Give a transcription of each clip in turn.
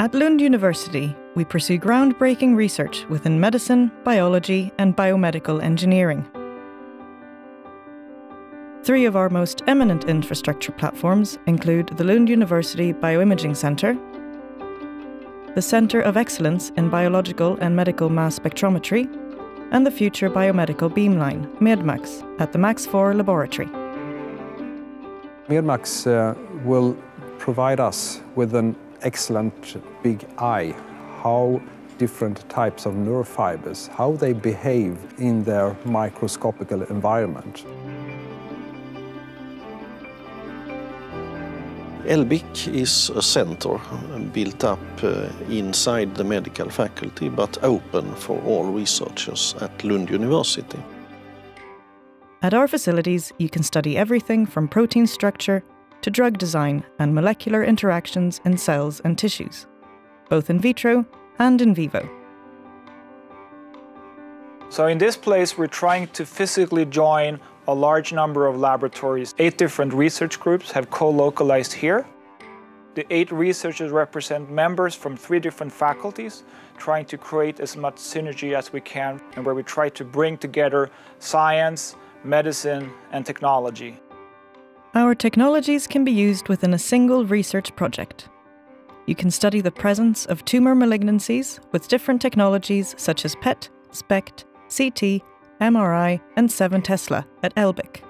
At Lund University, we pursue groundbreaking research within medicine, biology, and biomedical engineering. 3 of our most eminent infrastructure platforms include the Lund University Bioimaging Centre, the Centre of Excellence in Biological and Medical Mass Spectrometry, and the future biomedical beamline, MedMax, at the Max IV Laboratory. MedMax will provide us with an excellent big eye, how different types of neurofibers, how they behave in their microscopical environment. LBIC is a center built up inside the medical faculty, but open for all researchers at Lund University. At our facilities, you can study everything from protein structure to drug design and molecular interactions in cells and tissues, both in vitro and in vivo. So in this place, we're trying to physically join a large number of laboratories. 8 different research groups have co-localized here. The 8 researchers represent members from 3 different faculties, trying to create as much synergy as we can, and where we try to bring together science, medicine, and technology. Our technologies can be used within a single research project. You can study the presence of tumor malignancies with different technologies such as PET, SPECT, CT, MRI, and 7 Tesla at LBIC.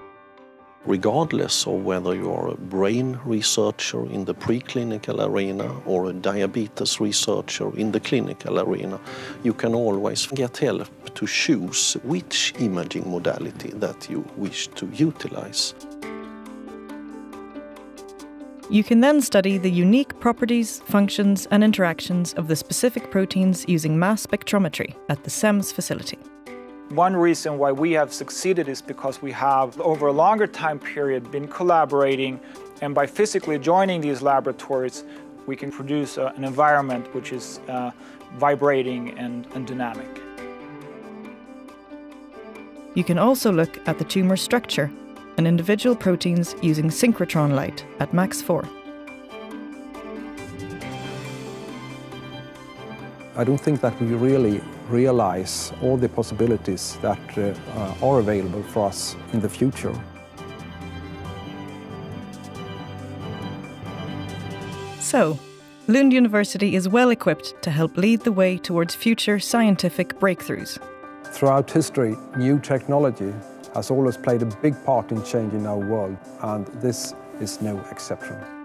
Regardless of whether you are a brain researcher in the preclinical arena or a diabetes researcher in the clinical arena, you can always get help to choose which imaging modality that you wish to utilize. You can then study the unique properties, functions, and interactions of the specific proteins using mass spectrometry at the SEMS facility. One reason why we have succeeded is because we have, over a longer time period, been collaborating, and by physically joining these laboratories, we can produce an environment which is vibrating and dynamic. You can also look at the tumor structure and individual proteins using synchrotron light at Max IV. I don't think that we really realize all the possibilities that are available for us in the future. So, Lund University is well equipped to help lead the way towards future scientific breakthroughs. Throughout history, new technology has always played a big part in changing our world, and this is no exception.